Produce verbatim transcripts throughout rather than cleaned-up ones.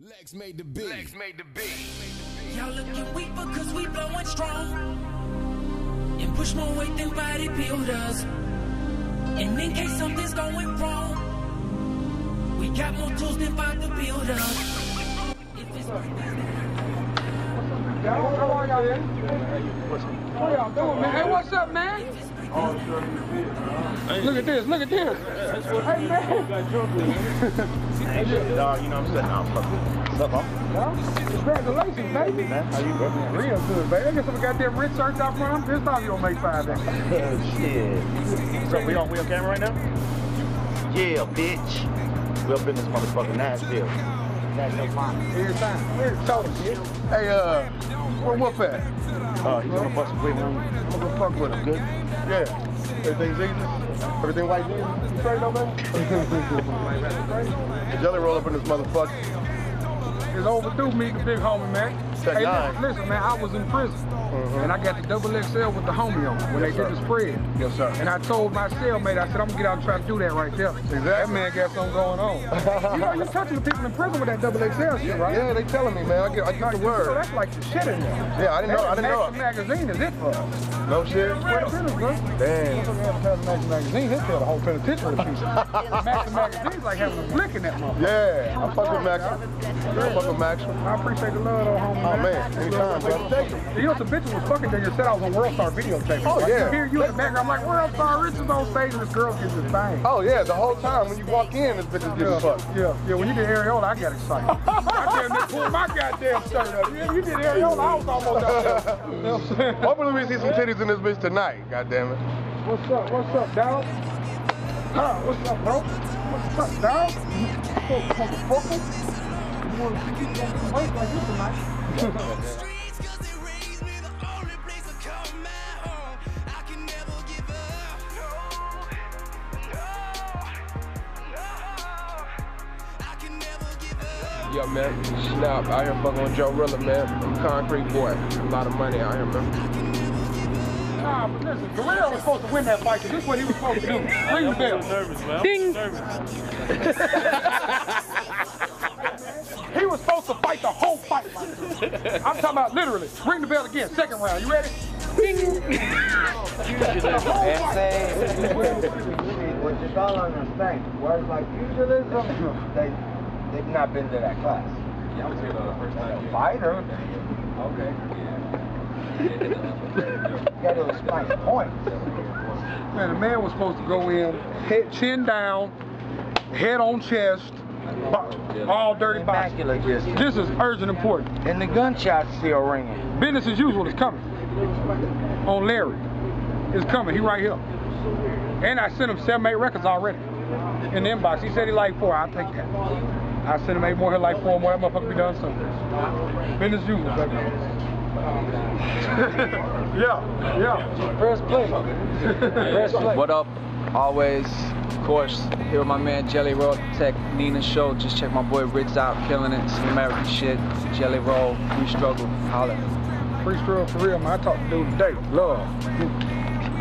Lex made the beat. Lex made the beat. Y'all looking weak because we blowing strong. And push more weight than bodybuilders. And in case something's going wrong, we got more tools than bodybuilders. If it's man. Hey, what's up, man? Look at this, look at this. Hey, man. Dog, you know what I'm saying? I'm fucking. What's up, huh? Congratulations, baby. Man, how you doing? Real good, baby. I got some goddamn Ritz shirts out front. I'm pissed off you don't make five then. Hell, shit. So, we on wheel camera right now? Yeah, bitch. We up in this motherfucking Nashville. Nashville fine. Every time. We're total, shit. Hey, uh, where Wolf at? Uh, he's on the bus with me. I'm gonna fuck with him, good? Yeah. Everything's easy? Everything white easy? You straight, though, man? Jelly Roll up in this motherfucker. It's overdue, me, big homie, man. Tech Nine. Hey, listen, man, I was in prison. Uh-huh. And I got the Double X L with the homie on it when yes, they sir. did the spread. Yes, sir. And I told my cellmate, I said, I'm going to get out and try to do that right there. Exactly. That man got something going on. You know, you're touching the people in prison with that Double X L shit, right? Yeah, they telling me, man. I get, I get the word. So that's like the shit in there. Yeah, I didn't know. I didn't know. Max's magazine is it for us. No shit. Damn. Max's magazine, it's for the whole penitentiary. Max's magazine's like having a flick in that motherfucker. Yeah, I fuck with Max. I fuck with Max. I appreciate the love, though, homie. Oh, man. Anytime, bro. You know, it's a bitch who was fucking there. You said I was on World Star videotape. Oh, like, yeah. You hear you in the background, I'm like, World Star, Ritz is on stage, and this girl gets this bang. Oh, yeah. The whole time when you walk in, this bitch is getting fucked. Yeah, yeah. When you did areola, I got excited. I damn near pulled my goddamn shirt up. Yeah, you did areola, I was almost out there. You know what I'm saying? Hopefully we see some titties in this bitch tonight, goddammit. What's up? What's up, dog? Huh? What's up, bro? What's up, dog? What's up, motherfucker? You want to get that weight like you tonight? Streets, cause it raised me, the only place I call my home. I can never give up. No, no, no. I can never give up. Yo, man, snap. Out here fucking with Joe Rilla, man. I'm Concrete Boy. A lot of money out here, man. Nah, but listen, Guerrero was supposed to win that fight, because this is what he was supposed to do. Ring the bell. Nervous, man. Ding. He was supposed to fight the whole fight. I'm talking about literally. Ring the bell again, second round. You ready? Ding. The whole fight. What you all understand, words like pugilism, they, they've not been to that class. Yeah, I was here the first time. A fighter? Okay. Yeah. You got to explain points. Man, the man was supposed to go in, head, chin down, head on chest, all dirty box. This is urgent important. And the gunshots still ringing. Business as usual is coming. On Larry. It's coming. He right here. And I sent him seven, eight records already in the inbox. He said he liked four. I'll take that. I sent him eight more. He liked four more. That motherfucker be done soon. Business as usual, baby. Yeah, yeah. Press play. Press play. What up? Always. Of course, here with my man Jelly Roll, Tech Nina Show. Just check my boy Ritz out, killing it. Some American shit. Jelly Roll, free struggle, holla. Free struggle for real, man. I talked to dude today. Love.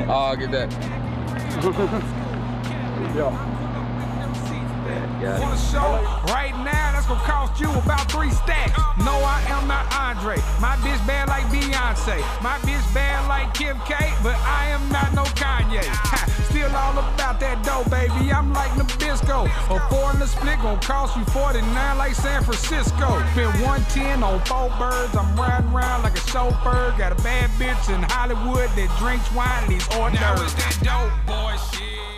Oh, I'll get that. Yeah. Right now, that's gonna cost you about three stacks. No, I am not Andre. My bitch bad like Beyonce. My bitch bad like Kim K, but I am not no Kanye. Still all about that dough, baby. I'm like Nabisco. A four in the split gonna cost you forty-nine like San Francisco. Been one ten on four birds. I'm riding around like a chauffeur. Got a bad bitch in Hollywood that drinks wine and these ordinary. Now it's that dope boy shit.